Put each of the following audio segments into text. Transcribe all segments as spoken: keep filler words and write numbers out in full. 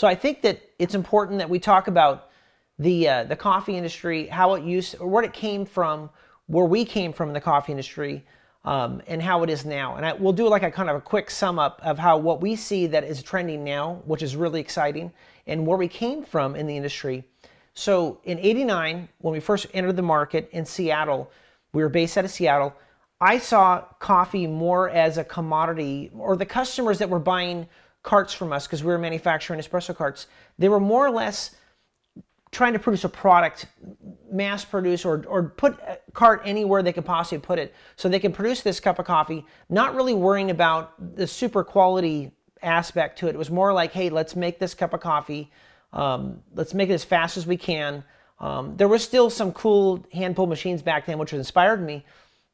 So I think that it's important that we talk about the, uh, the coffee industry, how it used, or what it came from, where we came from in the coffee industry, um, and how it is now. And I, we'll do like a kind of a quick sum up of how what we see that is trending now, which is really exciting, and where we came from in the industry. So in eighty-nine, when we first entered the market in Seattle, we were based out of Seattle, I saw coffee more as a commodity, or the customers that were buying carts from us, because we were manufacturing espresso carts, they were more or less trying to produce a product, mass produce, or, or put a cart anywhere they could possibly put it, so they could produce this cup of coffee, not really worrying about the super quality aspect to it. It was more like, hey, let's make this cup of coffee, um, let's make it as fast as we can. Um, there was still some cool hand-pulled machines back then, which inspired me,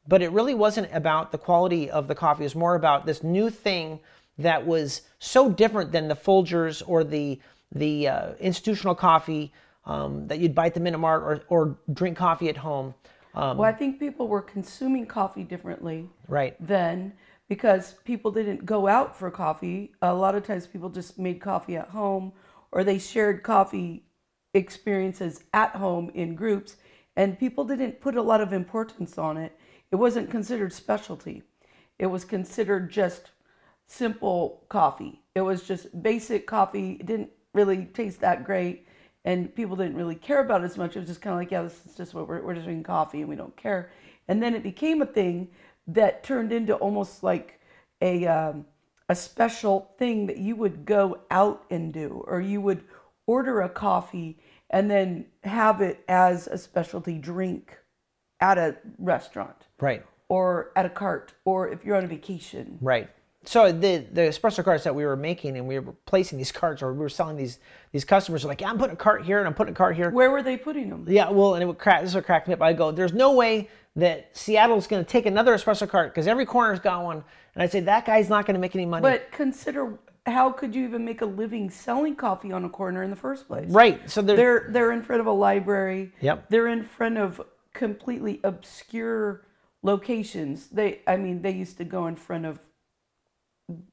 but it really wasn't about the quality of the coffee. It was more about this new thing that was so different than the Folgers or the, the uh, institutional coffee um, that you'd buy at the Minute Mart, or, or drink coffee at home. Um, well, I think people were consuming coffee differently right then, because people didn't go out for coffee. A lot of times people just made coffee at home, or they shared coffee experiences at home in groups, and people didn't put a lot of importance on it. It wasn't considered specialty. It was considered just simple coffee. It was just basic coffee. It didn't really taste that great, and people didn't really care about it as much. It was just kind of like, yeah, this is just what we're, we're just drinking coffee and we don't care. And then it became a thing that turned into almost like a, um, a special thing that you would go out and do, or you would order a coffee and then have it as a specialty drink at a restaurant, right, or at a cart, or if you're on a vacation, right. So the the espresso carts that we were making, and we were placing these carts, or we were selling these these customers were like, yeah, I'm putting a cart here and I'm putting a cart here. Where were they putting them? Yeah, well, and it would crack. This would crack me up. I go, there's no way that Seattle's going to take another espresso cart, because every corner's got one. And I'd say that guy's not going to make any money. But consider, how could you even make a living selling coffee on a corner in the first place? Right. So they're they're, they're in front of a library. Yep. They're in front of completely obscure locations. They, I mean, they used to go in front of,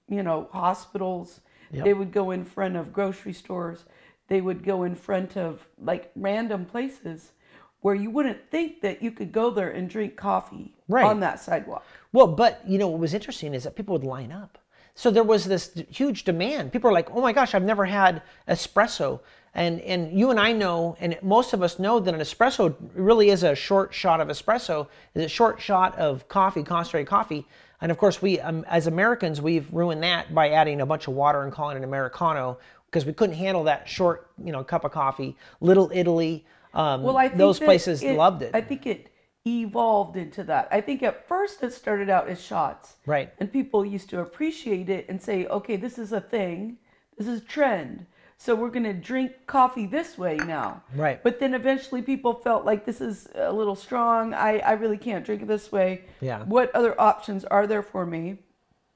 you know, hospitals. Yep. They would go in front of grocery stores. They would go in front of like random places where you wouldn't think that you could go there and drink coffee, right, on that sidewalk. Well, but you know what was interesting is that people would line up. So there was this huge demand. People were like, oh my gosh, I've never had espresso. And, and you and I know, and most of us know, that an espresso really is a short shot of espresso, is a short shot of coffee, concentrated coffee. And of course, we um, as Americans, we've ruined that by adding a bunch of water and calling it Americano, because we couldn't handle that short, you know, cup of coffee. Little Italy, um, well, I think those places it, loved it. I think it evolved into that. I think at first it started out as shots. Right. And people used to appreciate it and say, okay, this is a thing, this is a trend, so we're going to drink coffee this way now. Right. But then eventually people felt like, this is a little strong. I, I really can't drink it this way. Yeah. What other options are there for me?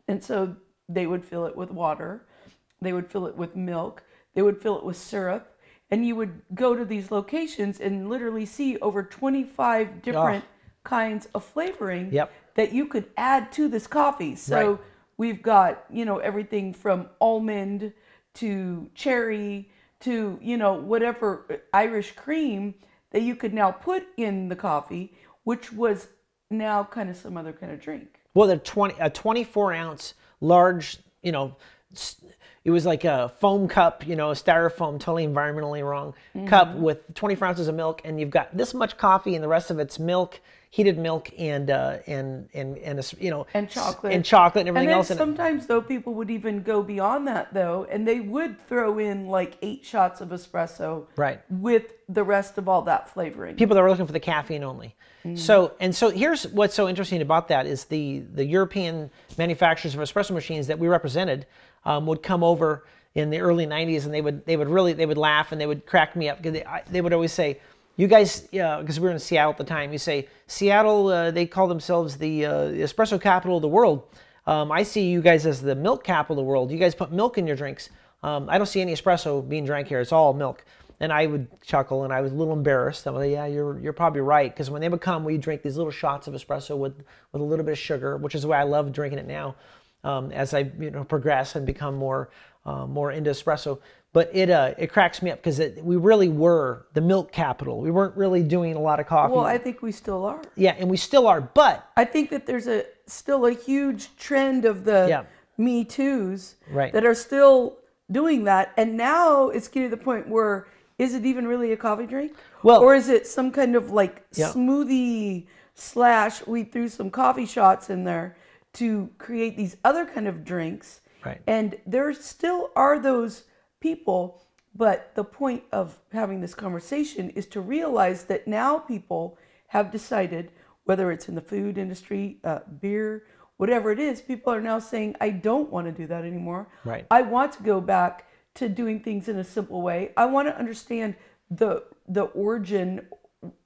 And so they would fill it with water. They would fill it with milk. They would fill it with syrup. And you would go to these locations and literally see over twenty-five different oh. kinds of flavoring, yep, that you could add to this coffee. So right, we've got, you know, everything from almond to cherry, to, you know, whatever Irish cream that you could now put in the coffee, which was now kind of some other kind of drink. Well, the twenty, a twenty-four ounce large, you know, it was like a foam cup, you know, a styrofoam, totally environmentally wrong, mm-hmm, cup with twenty-four ounces of milk, and you've got this much coffee, and the rest of it's milk, heated milk, and uh, and and and a, you know, and chocolate and chocolate and everything and else. And sometimes though, people would even go beyond that though, and they would throw in like eight shots of espresso, right, with the rest of all that flavoring. People that were looking for the caffeine only. Mm. So and so here's what's so interesting about that is the the European manufacturers of espresso machines that we represented um, would come over in the early nineties, and they would they would really they would laugh and they would crack me up, because they I, they would always say, you guys, because uh, we were in Seattle at the time, you say, Seattle, uh, they call themselves the uh, espresso capital of the world. Um, I see you guys as the milk capital of the world. You guys put milk in your drinks. Um, I don't see any espresso being drank here. It's all milk. And I would chuckle, and I was a little embarrassed. I'm like, yeah, you're, you're probably right. Because when they would come, we drink these little shots of espresso with, with a little bit of sugar, which is the way I love drinking it now um, as I you know, progress and become more, uh, more into espresso. But it uh, it cracks me up because we really were the milk capital. We weren't really doing a lot of coffee. Well, I think we still are. Yeah, and we still are. But I think that there's a still a huge trend of the yeah. Me Too's right. that are still doing that. And now it's getting to the point where is it even really a coffee drink? Well, or is it some kind of like yeah. smoothie slash we threw some coffee shots in there to create these other kind of drinks. Right. And there still are those people, but the point of having this conversation is to realize that now people have decided, whether it's in the food industry, uh, beer, whatever it is, people are now saying, I don't want to do that anymore. Right. I want to go back to doing things in a simple way. I want to understand the the origin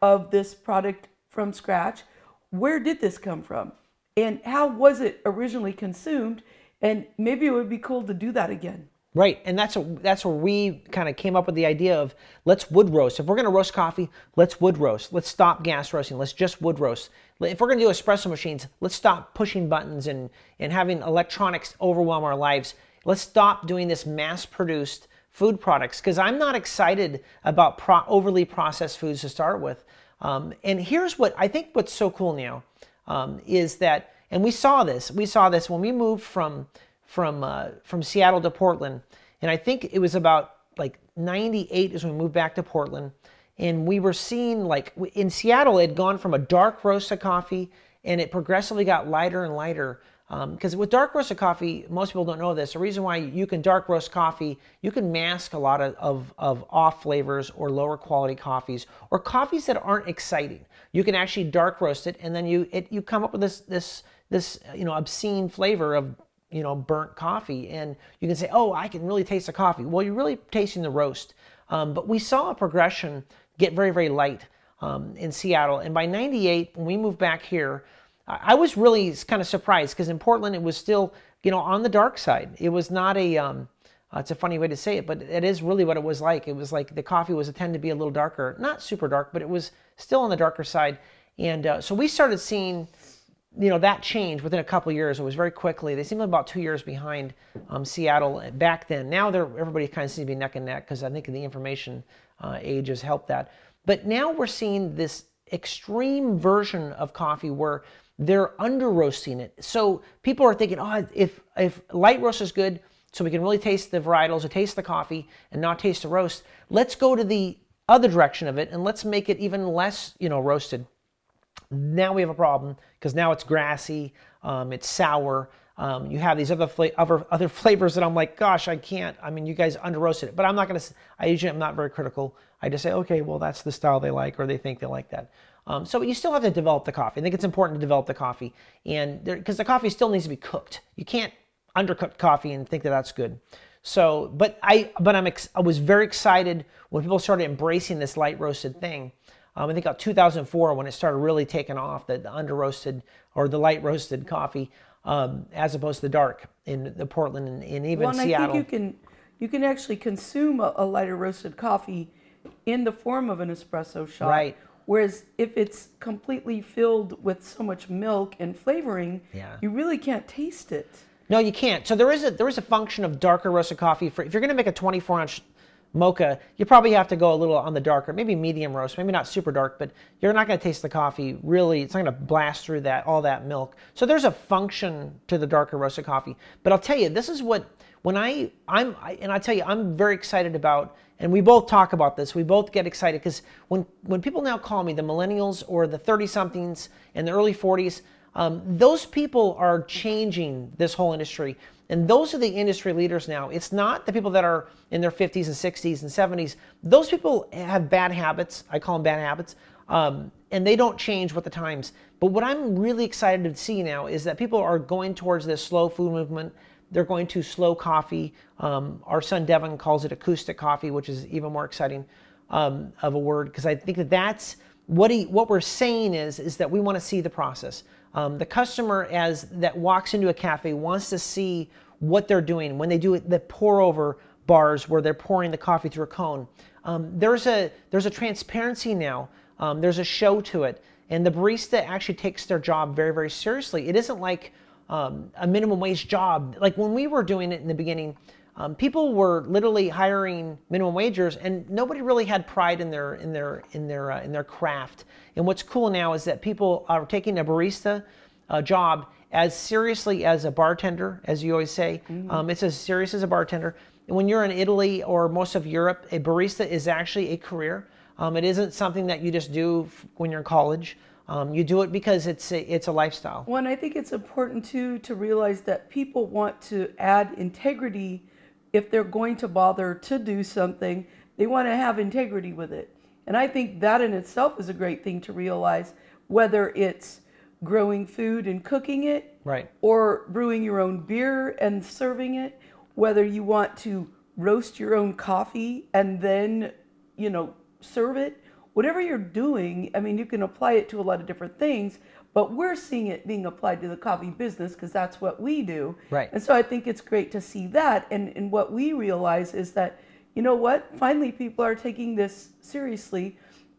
of this product from scratch. Where did this come from? And how was it originally consumed? And maybe it would be cool to do that again. Right, and that's a, that's where we kind of came up with the idea of let's wood roast. If we're going to roast coffee, let's wood roast. Let's stop gas roasting. Let's just wood roast. If we're going to do espresso machines, let's stop pushing buttons and, and having electronics overwhelm our lives. Let's stop doing this mass-produced food products, because I'm not excited about pro overly processed foods to start with. Um, and here's what I think what's so cool now um, is that, and we saw this, we saw this when we moved from from uh, from Seattle to Portland, and I think it was about like ninety-eight is when we moved back to Portland, and we were seeing like in Seattle it had gone from a dark roast of coffee, and it progressively got lighter and lighter. Because um, with dark roasted coffee, most people don't know this. The reason why you can dark roast coffee, you can mask a lot of, of, of off flavors or lower quality coffees or coffees that aren't exciting. You can actually dark roast it, and then you it, you come up with this this this you know obscene flavor of you know burnt coffee, and you can say, oh, I can really taste the coffee. Well, you're really tasting the roast. Um, but we saw a progression get very very light um, in Seattle, and by ninety-eight, when we moved back here, I was really kind of surprised, because in Portland it was still, you know, on the dark side. It was not a, um, uh, it's a funny way to say it, but it is really what it was like. It was like the coffee was tend to be a little darker, not super dark, but it was still on the darker side. And uh, so we started seeing, you know, that change within a couple of years. It was very quickly. They seemed about two years behind um, Seattle back then. Now they're everybody kind of seems to be neck and neck, because I think the information uh, age has helped that. But now we're seeing this extreme version of coffee where they're under roasting it. So people are thinking, oh, if, if light roast is good, so we can really taste the varietals or taste the coffee and not taste the roast, let's go to the other direction of it and let's make it even less, you know, roasted. Now we have a problem, because now it's grassy, um, it's sour. Um, you have these other, fla other, other flavors that I'm like, gosh, I can't. I mean, you guys under roasted it. But I'm not going to, I usually am not very critical. I just say, okay, well, that's the style they like, or they think they like that. Um, so you still have to develop the coffee. I think it's important to develop the coffee, and because the coffee still needs to be cooked. You can't undercook coffee and think that that's good. So, but I, but I'm ex I was very excited when people started embracing this light roasted thing. Um, I think about two thousand four when it started really taking off, the, the under roasted or the light roasted coffee, um, as opposed to the dark in the Portland and, and even well, and Seattle. I think you can you can actually consume a, a lighter roasted coffee in the form of an espresso shot. Right. Whereas if it's completely filled with so much milk and flavoring, yeah. you really can't taste it. No, you can't. So there is a there is a function of darker roasted coffee. For if you're going to make a twenty-four ounce mocha, you probably have to go a little on the darker, maybe medium roast, maybe not super dark, but you're not going to taste the coffee really. It's not going to blast through that all that milk. So there's a function to the darker roasted coffee. But I'll tell you, this is what when I I'm I, and I tell you, I'm very excited about. And we both talk about this. We both get excited because when, when people now call me the millennials or the thirty-somethings and the early forties, um, those people are changing this whole industry. And those are the industry leaders now. It's not the people that are in their fifties and sixties and seventies. Those people have bad habits. I call them bad habits. Um, and they don't change with the times. But what I'm really excited to see now is that people are going towards this slow food movement. They're going to slow coffee. Um, our son Devin calls it acoustic coffee, which is even more exciting um, of a word, because I think that that's what he, what we're saying is is that we want to see the process. Um, the customer as that walks into a cafe wants to see what they're doing when they do it. The pour over bars where they're pouring the coffee through a cone. Um, there's a there's a transparency now. Um, there's a show to it, and the barista actually takes their job very very seriously. It isn't like Um, a minimum wage job. Like when we were doing it in the beginning, Um, people were literally hiring minimum wagers, and nobody really had pride in their in their in their uh, in their craft. And what's cool now is that people are taking a barista uh, job as seriously as a bartender, as you always say. Mm-hmm. um, it's as serious as a bartender. And when you're in Italy or most of Europe, a barista is actually a career. Um, it isn't something that you just do when you're in college. Um, you do it because it's a, it's a lifestyle. Well, and I think it's important too to realize that people want to add integrity. If they're going to bother to do something, they want to have integrity with it. And I think that in itself is a great thing to realize, whether it's growing food and cooking it, right, or brewing your own beer and serving it, whether you want to roast your own coffee and then, you know, serve it. Whatever you're doing, I mean, you can apply it to a lot of different things, but we're seeing it being applied to the coffee business because that's what we do. Right. And so I think it's great to see that. And, and what we realize is that, you know what, finally people are taking this seriously.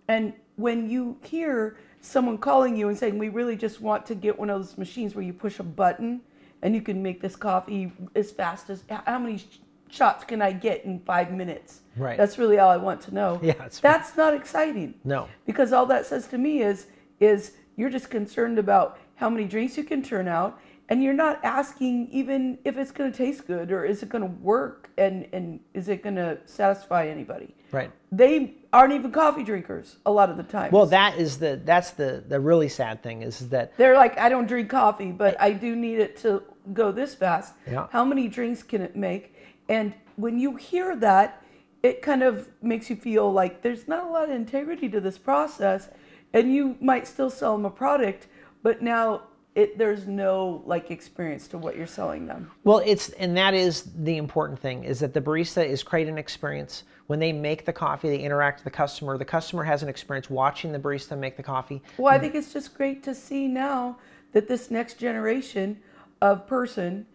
And when you hear someone calling you and saying, we really just want to get one of those machines where you push a button and you can make this coffee as fast as, how many shots can I get in five minutes? Right. That's really all I want to know. Yeah, that's that's not exciting. No. Because all that says to me is, is you're just concerned about how many drinks you can turn out, and you're not asking even if it's going to taste good or is it going to work and, and is it going to satisfy anybody? Right. They aren't even coffee drinkers a lot of the time. Well, that is the, that's the, the really sad thing is that they're like, I don't drink coffee, but I do need it to go this fast. Yeah. How many drinks can it make? And when you hear that, it kind of makes you feel like there's not a lot of integrity to this process, and you might still sell them a product, but now it, there's no like experience to what you're selling them. Well, it's, and that is the important thing, is that the barista is creating an experience. When they make the coffee, they interact with the customer. The customer has an experience watching the barista make the coffee. Well, I think it's just great to see now that this next generation of person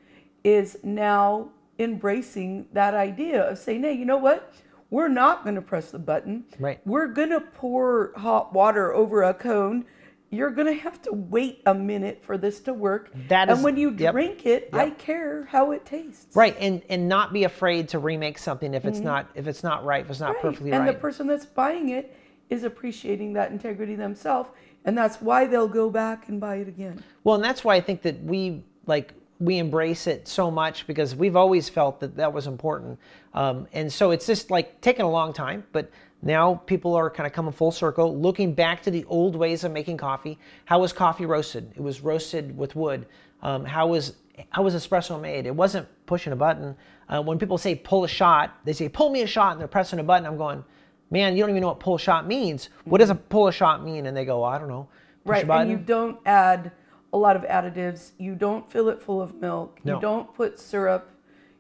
is now embracing that idea of saying, hey, you know what? We're not going to press the button. Right. We're going to pour hot water over a cone. You're going to have to wait a minute for this to work. That is, and when you yep, drink it, yep. I care how it tastes. Right. And and not be afraid to remake something if it's mm-hmm. not if it's not right, if it's not right. perfectly and right. And the person that's buying it is appreciating that integrity themselves, and that's why they'll go back and buy it again. Well, and that's why I think that we like we embrace it so much, because we've always felt that that was important. Um, and so it's just like taken a long time, but now people are kind of coming full circle, looking back to the old ways of making coffee. How was coffee roasted? It was roasted with wood. Um, how was how was espresso made? It wasn't pushing a button. Uh, when people say pull a shot, they say pull me a shot, and they're pressing a button. I'm going, man, you don't even know what pull a shot means. What does a pull a shot mean? And they go, I don't know. Push right, a button. And you don't add a lot of additives. You don't fill it full of milk. No. You don't put syrup.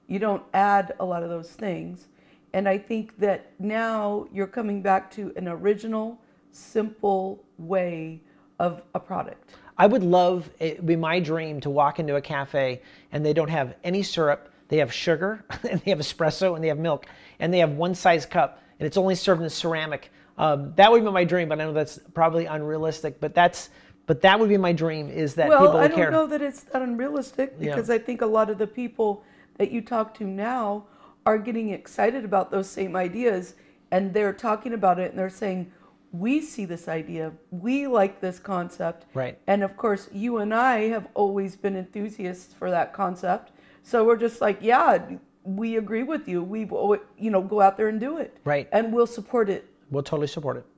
You don't add a lot of those things. And I think that now you're coming back to an original, simple way of a product. I would love, it would be my dream to walk into a cafe and they don't have any syrup. They have sugar and they have espresso and they have milk and they have one size cup and it's only served in ceramic. Um, that would be my dream, but I know that's probably unrealistic, but that's, But that would be my dream, is that well, people would care. Well, I don't know that it's that unrealistic, because yeah. I think a lot of the people that you talk to now are getting excited about those same ideas, and they're talking about it, and they're saying, we see this idea, we like this concept. Right. And of course, you and I have always been enthusiasts for that concept, so we're just like, yeah, we agree with you. We will, you know, go out there and do it. Right. And we'll support it. We'll totally support it.